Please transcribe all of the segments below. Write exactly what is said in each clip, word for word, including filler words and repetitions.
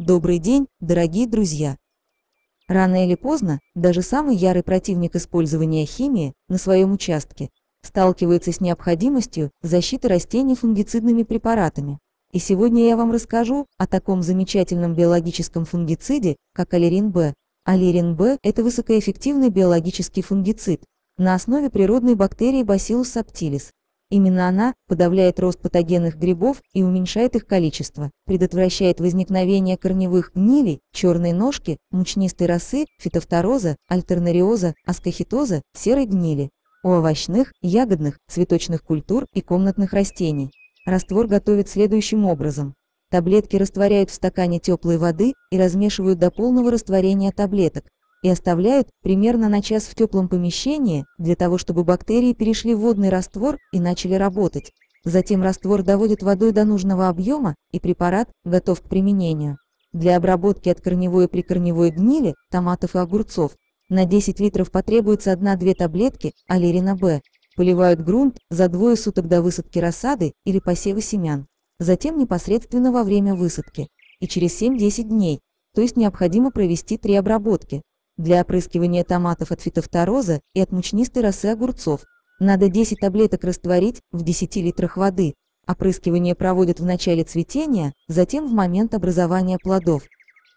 Добрый день, дорогие друзья! Рано или поздно даже самый ярый противник использования химии на своем участке сталкивается с необходимостью защиты растений фунгицидными препаратами. И сегодня я вам расскажу о таком замечательном биологическом фунгициде, как Алирин-Б. Алирин-Б – это высокоэффективный биологический фунгицид на основе природной бактерии Bacillus subtilis. Именно она подавляет рост патогенных грибов и уменьшает их количество, предотвращает возникновение корневых гнилей, черной ножки, мучнистой росы, фитофтороза, альтернариоза, аскохитоза, серой гнили у овощных, ягодных, цветочных культур и комнатных растений. Раствор готовят следующим образом. Таблетки растворяют в стакане теплой воды и размешивают до полного растворения таблеток и оставляют примерно на час в теплом помещении для того, чтобы бактерии перешли в водный раствор и начали работать. Затем раствор доводят водой до нужного объема, и препарат готов к применению. Для обработки от корневой и прикорневой гнили, томатов и огурцов, на десять литров потребуется одна-две таблетки Алирин-Б. Поливают грунт за двое суток до высадки рассады или посева семян, затем непосредственно во время высадки, и через семь-десять дней, то есть необходимо провести три обработки. Для опрыскивания томатов от фитофтороза и от мучнистой росы огурцов надо десять таблеток растворить в десяти литрах воды. Опрыскивание проводят в начале цветения, затем в момент образования плодов.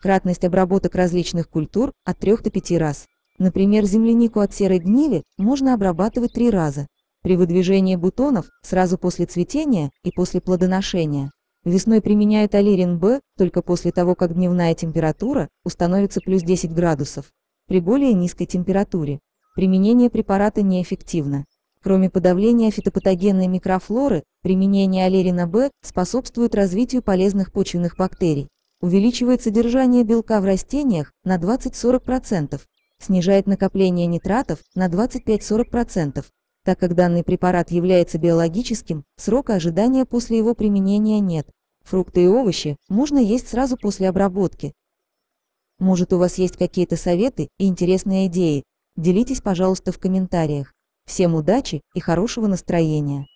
Кратность обработок различных культур от трёх до пяти раз. Например, землянику от серой гнили можно обрабатывать три раза. При выдвижении бутонов сразу после цветения и после плодоношения. Весной применяют Алирин-Б только после того, как дневная температура установится плюс десять градусов. При более низкой температуре применение препарата неэффективно. Кроме подавления фитопатогенной микрофлоры, применение Алирин-Б способствует развитию полезных почвенных бактерий, увеличивает содержание белка в растениях на двадцать-сорок процентов, снижает накопление нитратов на двадцать пять-сорок процентов. Так как данный препарат является биологическим, срока ожидания после его применения нет. Фрукты и овощи можно есть сразу после обработки. Может, у вас есть какие-то советы и интересные идеи? Делитесь, пожалуйста, в комментариях. Всем удачи и хорошего настроения!